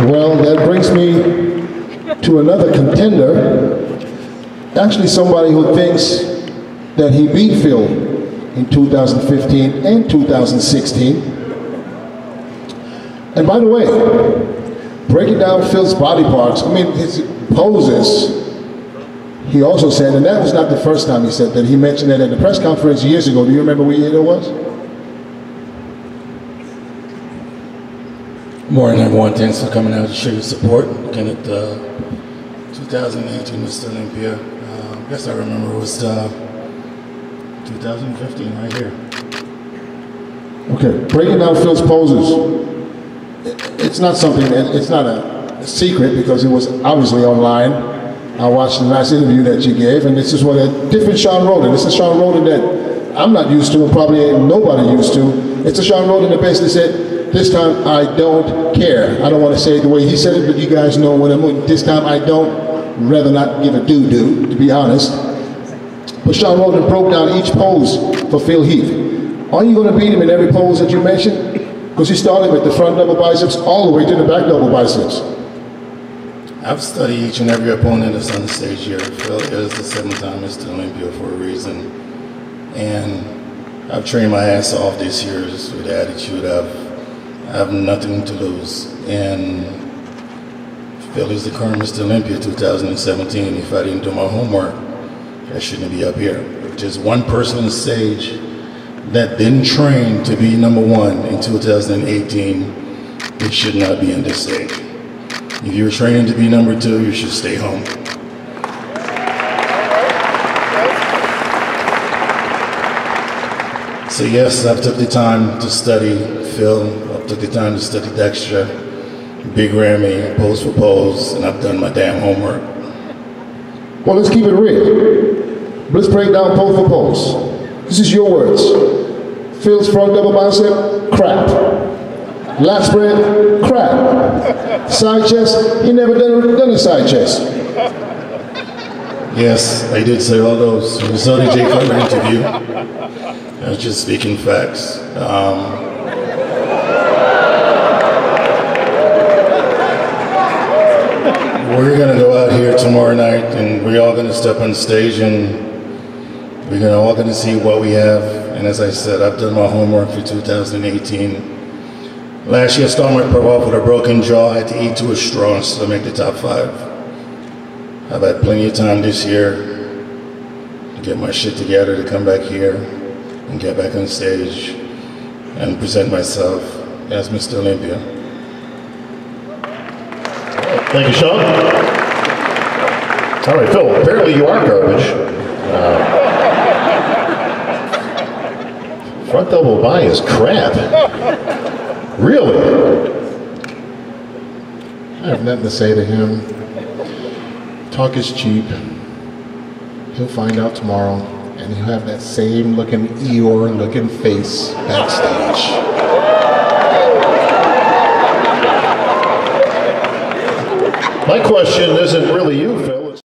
Well, that brings me to another contender. Actually, somebody who thinks that he beat Phil in 2015 and 2016. And by the way, breaking down Phil's body parts, I mean his poses, he also said, and that was not the first time he said that, he mentioned that at the press conference years ago. Do you remember what year it was? Morning, everyone. Thanks for coming out to show your support. Looking at 2018 Mr. Olympia. I guess I remember it was 2015 right here. Okay, breaking down Phil's poses. It's not something, it's not a secret, because it was obviously online. I watched a nice interview that you gave, and this is what a different Shawn Rhoden. This is Shawn Rhoden that I'm not used to, and probably ain't nobody used to. It's a Shawn Rhoden that basically said, this time I don't care. I don't want to say it the way he said it, but you guys know what I mean. This time I don't, rather not give a doo-doo, to be honest. But Shawn Rhoden broke down each pose for Phil Heath. Are you going to beat him in every pose that you mentioned? Because he started with the front double biceps all the way to the back double biceps. I've studied each and every opponent that's on the stage here. Phil is the 7-time Mr. Olympia for a reason. And I've trained my ass off this year just with attitude. I have nothing to lose, and Phil is the current Mr. Olympia 2017. If I didn't do my homework, I shouldn't be up here. If just one person on the stage that didn't train to be #1 in 2018, it should not be on this stage. If you're training to be #2, you should stay home. So yes, I've took the time to study Phil. I took the time to study Dexter, Big Ramy, pose for pose, and I've done my damn homework. Well, let's keep it real. Let's break down pose for pose. This is your words. Phil's front double bicep, crap. Lat spread, crap. Side chest, he never done a side chest. Yes, I did say all those. We saw the Jay Cumber interview. I was just speaking facts. We're going to go out here tomorrow night, and we're all going to step on stage, and we're all going to see what we have. And as I said, I've done my homework for 2018. Last year, I started my pro with a broken jaw. I had to eat to a straw and still make the top 5. I've had plenty of time this year to get my shit together, to come back here and get back on stage and present myself as Mr. Olympia. Thank you, Shawn. All right, Phil, apparently you are garbage. Front double by is crap. Really? I have nothing to say to him. Talk is cheap. He'll find out tomorrow, and he'll have that same looking Eeyore-looking face backstage. My question isn't really you, Phil.